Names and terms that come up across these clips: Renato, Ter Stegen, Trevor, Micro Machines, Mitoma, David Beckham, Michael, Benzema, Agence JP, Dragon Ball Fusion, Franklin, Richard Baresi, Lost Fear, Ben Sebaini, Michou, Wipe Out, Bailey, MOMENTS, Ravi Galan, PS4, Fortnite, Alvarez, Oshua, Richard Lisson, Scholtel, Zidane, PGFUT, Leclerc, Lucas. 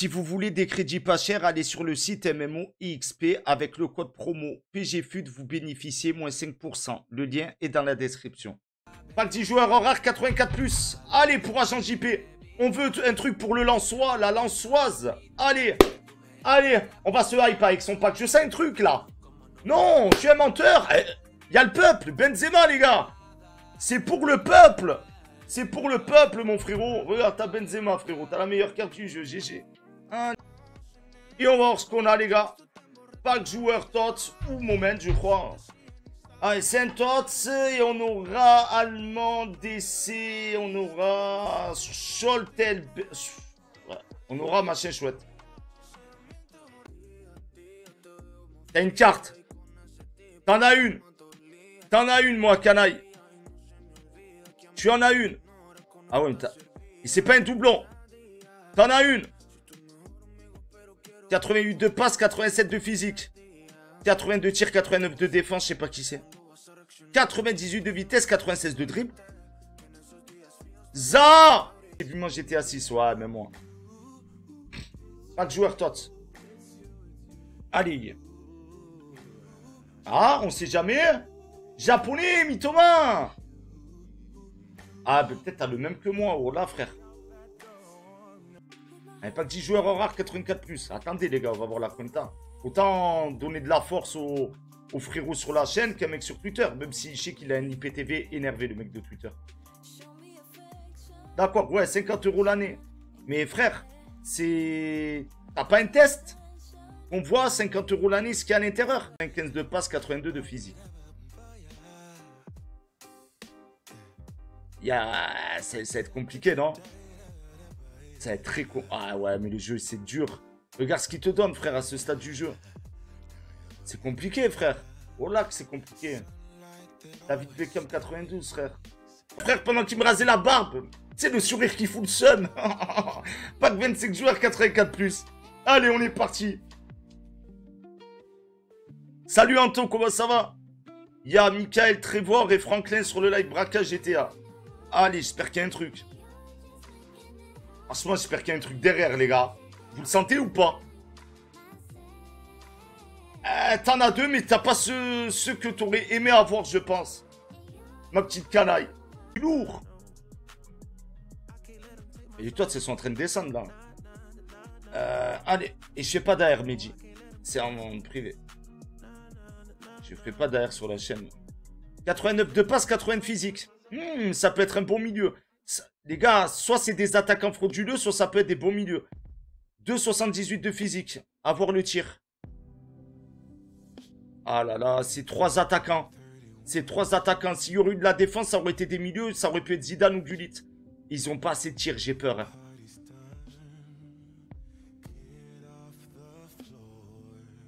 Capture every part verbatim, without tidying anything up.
Si vous voulez des crédits pas chers, allez sur le site M M O X P avec le code promo P G F U T, vous bénéficiez moins cinq pour cent. Le lien est dans la description. Pack dix joueurs en rare quatre-vingt-quatre plus. Allez pour Agence J P. On veut un truc pour le Lançois, la Lançoise. Allez, allez, on va se hype avec son pack. Je sais un truc là. Non, je suis un menteur. Il y a le peuple, Benzema les gars. C'est pour le peuple. C'est pour le peuple mon frérot. Regarde, t'as Benzema frérot, t'as la meilleure carte du jeu, G G. Un... Et on va voir ce qu'on a les gars. Pack joueur T O T S ou MOMENTS je crois. Allez, c'est un T O T S. Et on aura Allemand D C. On aura Scholtel. On aura machin chouette. T'as une carte. T'en as une. T'en as une moi canaille. Tu en as une. Ah ouais mais t'as... Et c'est pas un doublon. T'en as une. quatre-vingt-huit de passe, quatre-vingt-sept de physique, quatre-vingt-deux de tir, quatre-vingt-neuf de défense, je sais pas qui c'est. quatre-vingt-dix-huit de vitesse, quatre-vingt-seize de dribble. Za. J'ai vu moi j'étais assis, ouais, même moi. Pas de joueur T O T S. Allez. Ah, on sait jamais. Japonais, Mitoma. Ah, bah, peut-être t'as le même que moi, oh là frère. Un pack dix joueurs en rare quatre-vingt-quatre plus. Attendez les gars, on va voir la fin de temps. Autant donner de la force aux au frérots sur la chaîne qu'un mec sur Twitter. Même si je sais qu'il a un I P T V énervé le mec de Twitter. D'accord, ouais, cinquante euros l'année. Mais frère, c'est... T'as pas un test? On voit cinquante euros l'année ce qu'il y a à l'intérieur. quinze de passe, quatre-vingt-deux de physique. Yeah, ça va être compliqué, non? Ça va être très con. Ah ouais, mais le jeu, c'est dur. Regarde ce qu'il te donne, frère, à ce stade du jeu. C'est compliqué, frère. Oh là que c'est compliqué. David Beckham quatre-vingt-douze, frère. Frère, pendant qu'il me rasait la barbe. Tu sais, le sourire qui fout le seum. Pas de vingt-cinq joueurs, quatre-vingt-quatre plus. Allez, on est parti. Salut Anton, comment ça va? Il y a Michael, Trevor et Franklin sur le live braquage G T A. Allez, j'espère qu'il y a un truc. Franchement, j'espère qu'il y a un truc derrière, les gars. Vous le sentez ou pas? euh, T'en as deux, mais t'as pas ce, ce que t'aurais aimé avoir, je pense. Ma petite canaille. Lourd. Et toi, ils sont en train de descendre, là. Euh, allez. Et je fais pas d'A R, Mehdi. C'est en, en privé. Je fais pas d'A R sur la chaîne. quatre-vingt-neuf de passe, quatre-vingts de physique. Hmm, ça peut être un bon milieu. Les gars, soit c'est des attaquants frauduleux, soit ça peut être des bons milieux. deux virgule soixante-dix-huit de physique. Avoir le tir. Ah là là, c'est trois attaquants. C'est trois attaquants. S'il y aurait eu de la défense, ça aurait été des milieux. Ça aurait pu être Zidane ou Gullit. Ils n'ont pas assez de tir, j'ai peur. Hein.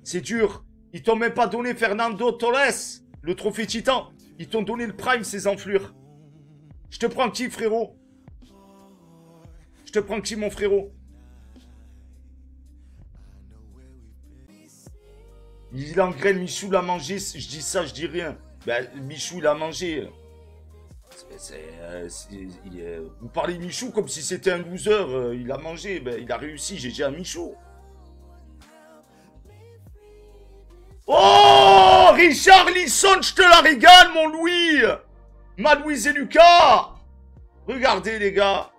C'est dur. Ils t'ont même pas donné Fernando Torres, le trophée titan. Ils t'ont donné le prime, ces enflures. Je te prends qui, frérot? Je te prends qui, mon frérot? Il engraine, Michou l'a mangé. Je dis ça, je dis rien. Ben, Michou, il a mangé. C'est, euh, il, euh, vous parlez de Michou comme si c'était un loser. Euh, il a mangé. Ben, il a réussi. J'ai dit à Michou. Oh, Richard Lisson, je te la régale, mon Louis. Malouise et Lucas. Regardez, les gars.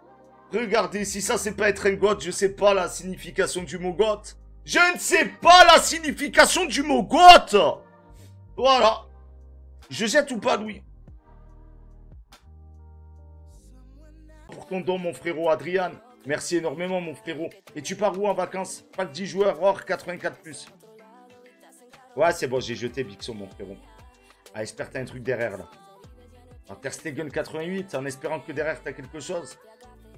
Regardez, si ça c'est pas être un goth, je sais pas la signification du mot goth. Je ne sais pas la signification du mot goth. Voilà. Je jette ou pas, Louis? Pour ton don, mon frérot Adrian. Merci énormément, mon frérot. Et tu pars où en vacances? Pas de dix joueurs, or quatre-vingt-quatre plus. Ouais, c'est bon, j'ai jeté Bixon, mon frérot. Ah, j'espère que t'as un truc derrière, là. En Ter Stegen quatre-vingt-huit, en espérant que derrière t'as quelque chose.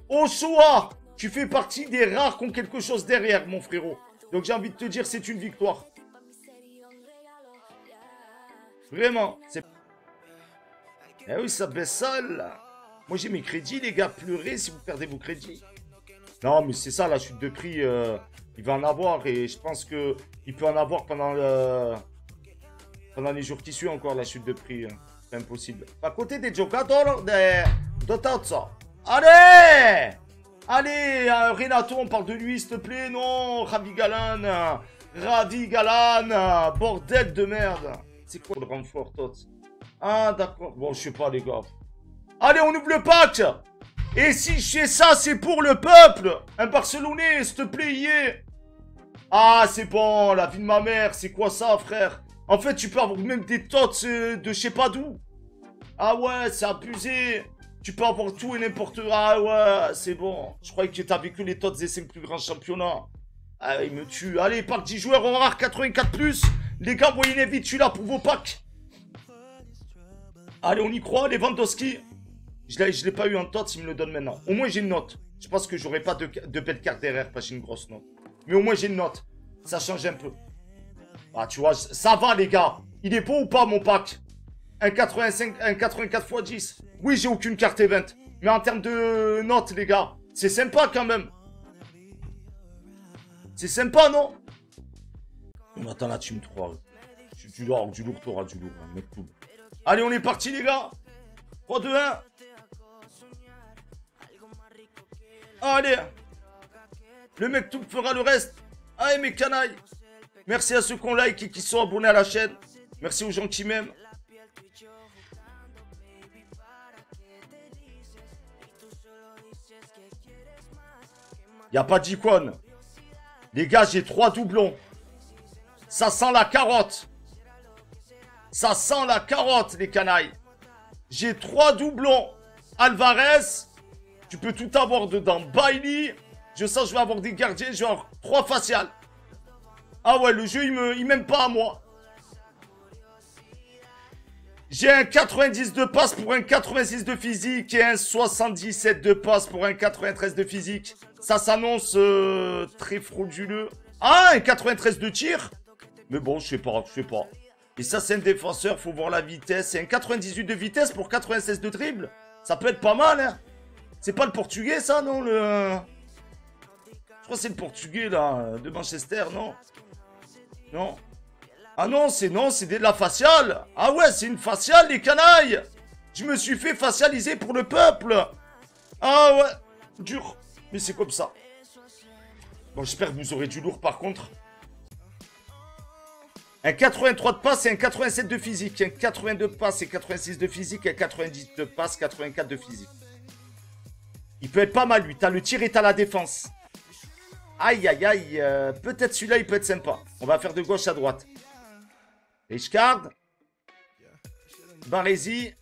Oshua, tu fais partie des rares qui ont quelque chose derrière, mon frérot. Donc j'ai envie de te dire, c'est une victoire. Vraiment. C'est... Eh oui, ça baisse sale. Moi, j'ai mes crédits, les gars. Pleurez si vous perdez vos crédits. Non, mais c'est ça, la chute de prix. Euh, il va en avoir. Et je pense que il peut en avoir pendant, le... pendant les jours qui suivent encore, la chute de prix. Hein. C'est impossible. À côté des giocatori, des... de Totso. Allez! Allez, euh, Renato, on parle de lui, s'il te plaît. Non, Ravi Galan. Ravi Galan. Bordel de merde. C'est quoi le renfort, T O T S? Ah, d'accord. Bon, je sais pas, les gars. Allez, on ouvre le pack. Et si je fais ça, c'est pour le peuple. Un Barcelonais, s'il te plaît, yeah. Ah, c'est bon, la vie de ma mère. C'est quoi ça, frère? En fait, tu peux avoir même des T O T S euh, de je sais pas d'où. Ah ouais, c'est abusé. Tu peux avoir tout et n'importe quoi. Ah ouais, c'est bon. Je croyais que t'avais que les T O T S des cinq plus grands championnats. Ah, il me tue. Allez, pack dix joueurs en rare quatre-vingt-quatre plus. Les gars, voyez les vies, tu là pour vos packs. Allez, on y croit, les Vandoski. Je l'ai pas eu en T O T S, il me le donne maintenant. Au moins, j'ai une note. Je pense que j'aurai pas de, de belle carte derrière, parce que j'ai une grosse note. Mais au moins, j'ai une note. Ça change un peu. Ah, tu vois, ça va, les gars. Il est beau ou pas, mon pack? Un quatre-vingt-cinq, un quatre-vingt-quatre fois dix. Oui, j'ai aucune carte event. Mais en termes de notes, les gars, c'est sympa quand même. C'est sympa, non? Mais attends, là, tu me trouves. Du lourd, du lourd, t'auras du lourd. Hein, mec, cool. Allez, on est parti, les gars. trois, deux, un. Allez. Le mec tout fera le reste. Allez, mes canailles. Merci à ceux qui ont like et qui sont abonnés à la chaîne. Merci aux gens qui m'aiment. Il n'y a pas d'icône. Les gars, j'ai trois doublons. Ça sent la carotte. Ça sent la carotte, les canailles. J'ai trois doublons. Alvarez. Tu peux tout avoir dedans. Bailey. Je sens que je vais avoir des gardiens. Genre trois faciales. Ah ouais, le jeu, il m'aime pas à moi. J'ai un quatre-vingt-dix de passe pour un quatre-vingt-six de physique et un soixante-dix-sept de passe pour un quatre-vingt-treize de physique. Ça s'annonce euh, très frauduleux. Ah, un quatre-vingt-treize de tir. Mais bon, je sais pas, je sais pas. Et ça, c'est un défenseur, faut voir la vitesse. Et un quatre-vingt-dix-huit de vitesse pour quatre-vingt-seize de dribble. Ça peut être pas mal, hein. C'est pas le portugais, ça, non, le... Je crois que c'est le portugais, là, de Manchester, non? Non. Ah non, c'est non, c'est de la faciale. Ah ouais, c'est une faciale, les canailles. Je me suis fait facialiser pour le peuple. Ah ouais, dur. Mais c'est comme ça. Bon, j'espère que vous aurez du lourd, par contre. Un quatre-vingt-trois de passe et un quatre-vingt-sept de physique. Un quatre-vingt-deux de passe et quatre-vingt-six de physique. Un quatre-vingt-dix de passe, quatre-vingt-quatre de physique. Il peut être pas mal, lui. T'as le tir et t'as la défense. Aïe, aïe, aïe. Euh, peut-être celui-là, il peut être sympa. On va faire de gauche à droite. Richard. Baresi. Il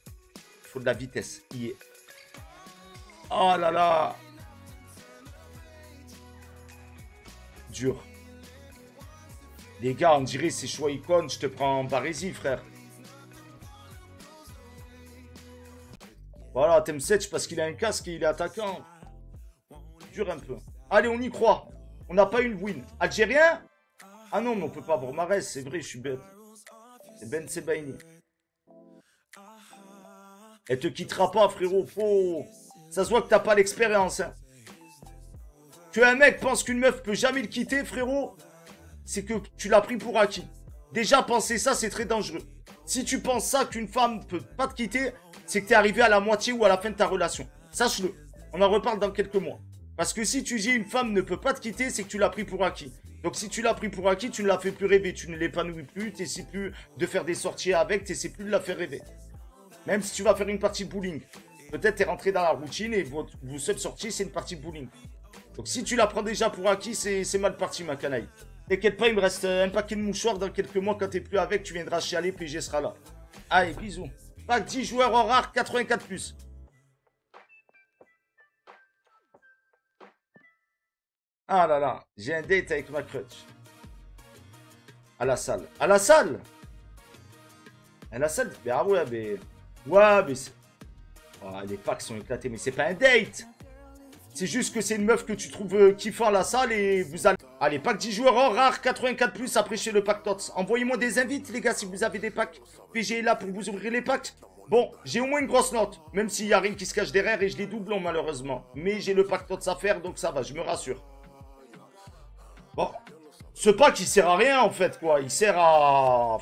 faut de la vitesse. Il est. Oh là là. Dur. Les gars, on dirait c'est choix icône. Je te prends Baresi, frère. Voilà, t'aimes Setch parce qu'il a un casque et il est attaquant. Dur un peu. Allez, on y croit. On n'a pas eu le win. Algérien? Ah non, mais on peut pas avoir Marès. C'est vrai, je suis bête. C'est Ben Sebaini. Elle te quittera pas, frérot. Faut... Ça se voit que t'as pas l'expérience. Hein. Que un mec pense qu'une meuf peut jamais le quitter, frérot, c'est que tu l'as pris pour acquis. Déjà, penser ça, c'est très dangereux. Si tu penses ça, qu'une femme peut pas te quitter, c'est que t'es arrivé à la moitié ou à la fin de ta relation. Sache-le. On en reparle dans quelques mois. Parce que si tu dis une femme ne peut pas te quitter, c'est que tu l'as pris pour acquis. Donc si tu l'as pris pour acquis, tu ne la fais plus rêver. Tu ne l'épanouis plus, tu n'essaies plus de faire des sorties avec, tu n'essaies plus de la faire rêver. Même si tu vas faire une partie bowling. Peut-être tu es rentré dans la routine et votre, vos seules sorties, c'est une partie bowling. Donc si tu la prends déjà pour acquis, c'est mal parti, ma canaille. T'inquiète pas, il me reste un paquet de mouchoirs. Dans quelques mois, quand t'es plus avec, tu viendras chialer, P G sera là. Allez, bisous. Pack dix joueurs en rare, quatre-vingt-quatre plus. Ah là là, j'ai un date avec ma crutch. À la salle. À la salle À la salle mais ah ouais, mais... Ouais, mais... Oh, les packs sont éclatés, mais c'est pas un date. C'est juste que c'est une meuf que tu trouves kiffant à la salle et vous allez... Allez, pack dix joueurs en rare, quatre-vingt-quatre plus après chez le pack T O T S. Envoyez-moi des invites, les gars, si vous avez des packs. P G est là pour vous ouvrir les packs. Bon, j'ai au moins une grosse note. Même s'il y a rien qui se cache derrière et je les doublons, malheureusement. Mais j'ai le pack T O T S à faire, donc ça va, je me rassure. Bon, ce pack il sert à rien en fait quoi, il sert à...